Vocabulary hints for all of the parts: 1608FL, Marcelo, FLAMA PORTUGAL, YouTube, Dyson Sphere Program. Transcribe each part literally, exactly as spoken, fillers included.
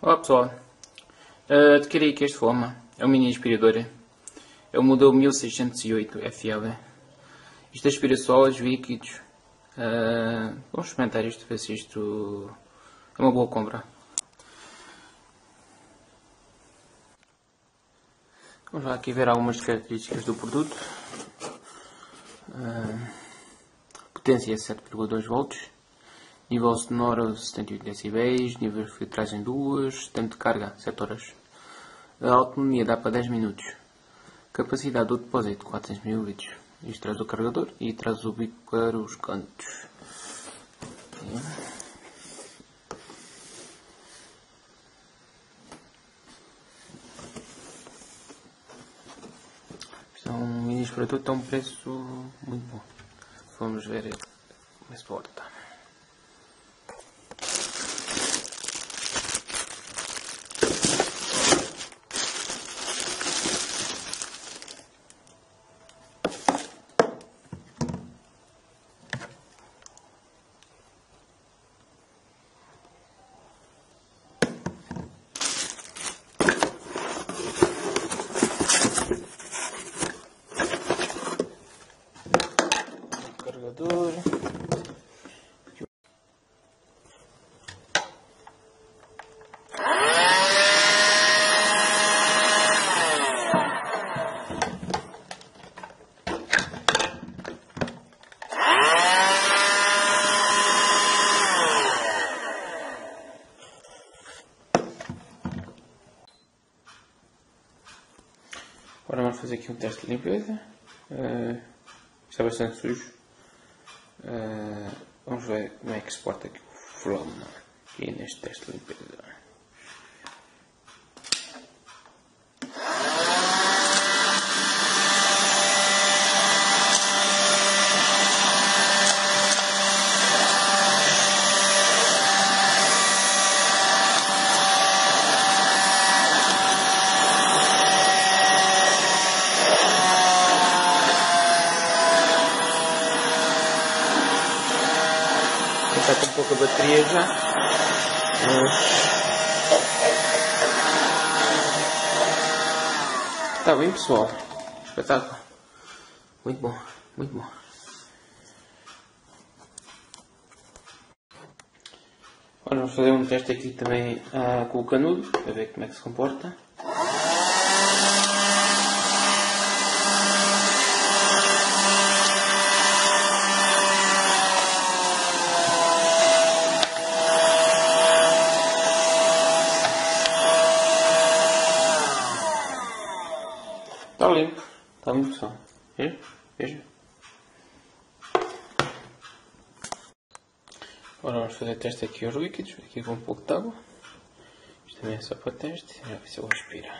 Olá pessoal, adquiri aqui este Flama, é uma mini aspiradora, é o modelo mil seiscentos e oito F L. Isto aspira solos, líquidos. Uh, vamos experimentar isto, ver se isto é uma boa compra. Vamos lá aqui ver algumas características do produto. Uh, potência sete vírgula dois volts. Nível sonoro setenta e oito decibéis, nível de filtragem duas, tempo de carga sete horas. A autonomia dá para dez minutos. Capacidade do depósito quatrocentos mililitros. Isto traz o carregador e traz o bico para os cantos. Isto é um mini aspirador, está um preço muito bom. Vamos ver como se porta. Carregador. Agora vamos fazer aqui um teste de limpeza. Uh, está bastante sujo. Uh, vamos ver como é que se porta aqui o Flama aqui neste teste de limpeza. Está com pouca bateria já, mas está bem pessoal, espetáculo, muito bom, muito bom. Agora vamos fazer um teste aqui também ah, com o canudo, para ver como é que se comporta. Está limpo, está limpo só. Veja, veja. Agora vamos fazer teste aqui aos líquidos, aqui com um pouco de água. Isto também é só para teste, já ver se ele aspira.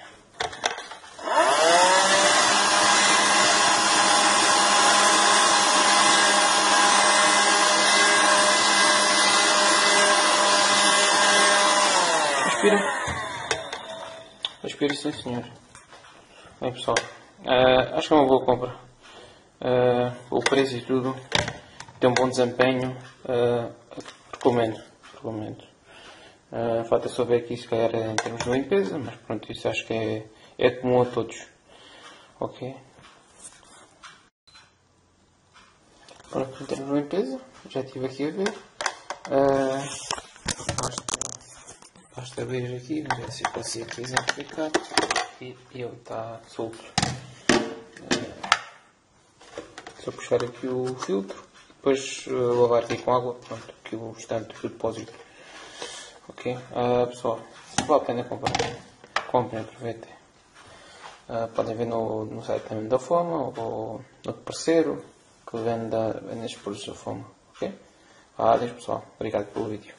Aspira. Aspira, sim senhor. Bem pessoal, uh, acho que é uma boa compra, uh, o preço e tudo, tem um bom desempenho, uh, recomendo, recomendo. Uh, falta saber aqui se calhar em termos de limpeza, mas pronto, isso acho que é, é comum a todos, ok? Agora em termos de limpeza, já estive aqui a ver, uh, basta, basta abrir aqui, ver se eu consigo aqui exemplificar. E ele está solto. É só puxar aqui o filtro, depois uh, lavar aqui com água, pronto, aqui o restante do depósito. Ok, uh, pessoal, vale a pena comprar, comprem, aproveitem. Uh, podem ver no, no site também da Flama ou no parceiro que vende estes produtos da Flama. Ok, ah, adeus pessoal, obrigado pelo vídeo.